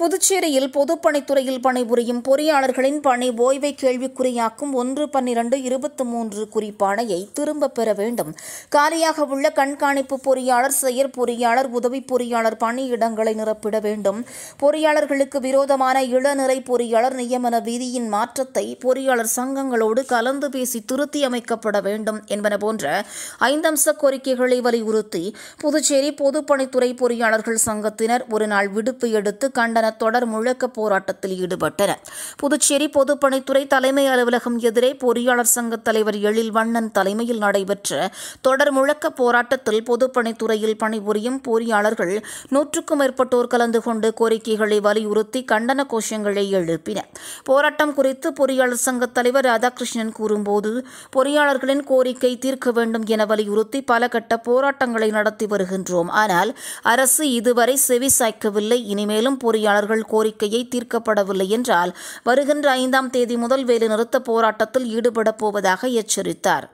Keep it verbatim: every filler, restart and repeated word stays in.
புதுச்சேரியில் பொதுப்பணித்துறையில் பணிபுரியும் பொறியாளர்களின் பணி ஓய்வை கேள்விக்குறியாக்கும் ஒன்று பன்னிரண்டு இருபத்தி மூன்று குறிப்பாணையை திரும்பப் பெற வேண்டும். காலியாக உள்ள கண்காணிப்பு பொறியாளர், செயற் பொறியாளர், உதவி பொறியாளர் பணியிடங்களை நிரப்பிட வேண்டும். பொறியாளர்களுக்கு விரோதமான இளநிலை பொறியாளர் நியமன விதியின் மாற்றத்தை பொறியாளர் சங்கங்களோடு கலந்து பேசி திருத்தி அமைக்கப்பட வேண்டும் என்பன போன்ற ஐந்தம்ச கோரிக்கைகளை வலியுறுத்தி புதுச்சேரி பொதுப்பணித்துறை பொறியாளர்கள் சங்கத்தினர் ஒருநாள் விடுப்பு எடுத்து கண்டன தொடர் முழக்க போராட்டத்தில் ஈடுபட்டனர். புதுச்சேரி பொதுப்பணித்துறை தலைமை அலுவலகம் எதிரே பொறியாளர் சங்க தலைவர் எழில்வண்ணன் தலைமையில் நடைபெற்ற தொடர் முழக்க போராட்டத்தில் பொதுப்பணித்துறையில் பணிபுரியும் பொறியாளர்கள் நூற்றுக்கும் மேற்பட்டோர் கலந்து கொண்டு கோரிக்கைகளை வலியுறுத்தி கண்டன கோஷங்களை எழுப்பினர். போராட்டம் குறித்து பொறியாளர் சங்க தலைவர் ராதாகிருஷ்ணன் கூறும்போது, பொறியாளர்களின் கோரிக்கை தீர்க்க வேண்டும் என வலியுறுத்தி பல கட்ட போராட்டங்களை நடத்தி வருகின்றோம். ஆனால் அரசு இதுவரை செவி சாய்க்கவில்லை. இனிமேலும் பொறியாளர் கோரிக்கையை தீர்க்கப்படவில்லை என்றால் வருகின்ற ஐந்தாம் தேதி முதல் வேலைநிறுத்த போராட்டத்தில் ஈடுபடப் போவதாக எச்சரித்தார்.